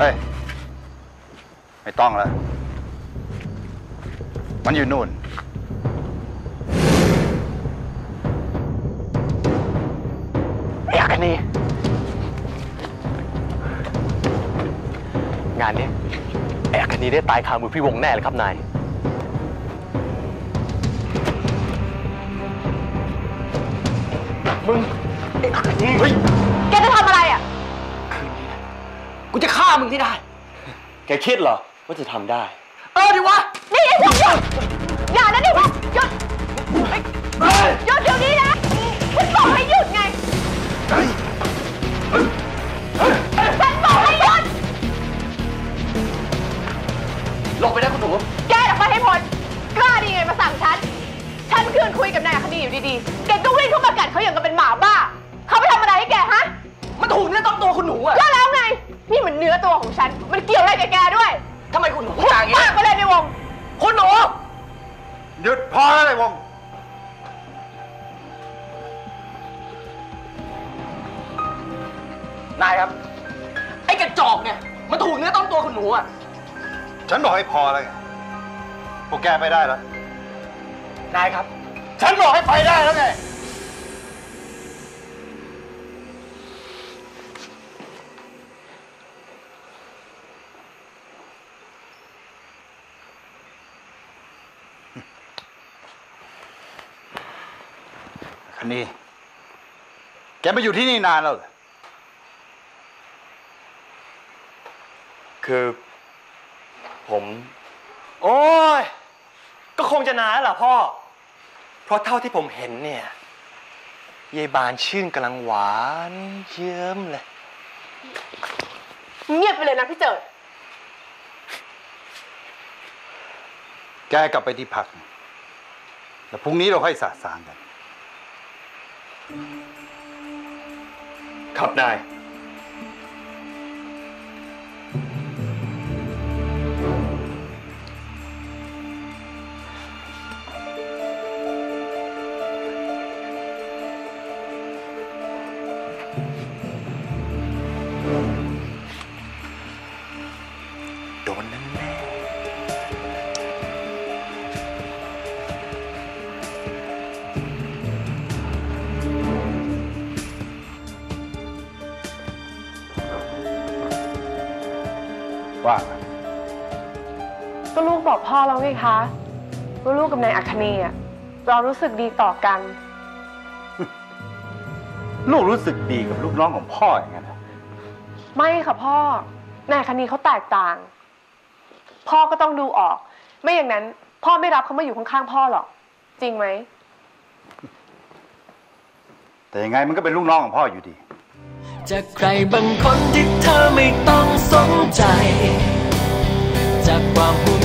เฮ้ยไม่ต้องแล้วมันอยู่นู่นอยากกันนี่งานนี้ไอ้อัคนีได้ตายคามือพี่วงแน่เลยครับนายมึงไอ้อัคนีเฮ้ยแกจะทำอะไรอ่ะคืนนี้นะกูจะฆ่ามึงที่ได้แกคิดเหรอว่าจะทำได้เออดิวะนี่ไอ้พวกหยุดอย่านะดิวะหยุดหยุดเดี๋ยวนี้นะฉันบอกให้หยุดไงฉันบอกให้หยุดลงไปได้คุณหนูแกออกไปให้พ้นกล้าดีไงมาสั่งฉันคืนคุยกับนายอัคนีอยู่ดีๆแกก็วิ่งเข้ามากัดเขาอย่างกับเป็นหมาบ้าเขาไปทำอะไรให้แกฮะมันถูกเนื้อต้องตัวคุณหนูอะแล้วไงนี่มันเนื้อตัวของฉันมันเกี่ยวอะไรกับแกด้วยทำไมคุณหนูพูดอย่างนี้มากไปเลยในวงคุณหนูหยุดพอแล้วในวงนายครับไอ้กระจอกเนี่ยมันถูกเนื้อต้องตัวคุณหนูอะฉันบอกให้พอแล้วพวกแกไปได้แล้วนายครับฉันบอกให้ไปได้แล้วไงคันนี้แกมาอยู่ที่นี่นานแล้วเหรอคือผมโอ้ยก็คงจะนานแล้วล่ะพ่อเพราะเท่าที่ผมเห็นเนี่ยยายบานชื่นกำลังหวานเยิ้มเลยเงียบไปเลยนะพี่เจิดแกกลับไปที่พักแล้วพรุ่งนี้เราให้สาสางกันครับนายว่าก็ลูกบอกพ่อแล้วไงคะว่าลูกกับนายอัคนีอ่ะเรารู้สึกดีต่อกันลูกรู้สึกดีกับลูกน้องของพ่ออย่างนั้นไม่ค่ะพ่อนายอัคนีเขาแตกต่างพ่อก็ต้องดูออกไม่อย่างนั้นพ่อไม่รับเขามาอยู่ข้างๆพ่อหรอกจริงไหมแต่ยังไงมันก็เป็นลูกน้องของพ่ออยู่ดีจากใครบางคนที่เธอไม่ต้องสนใจจากความ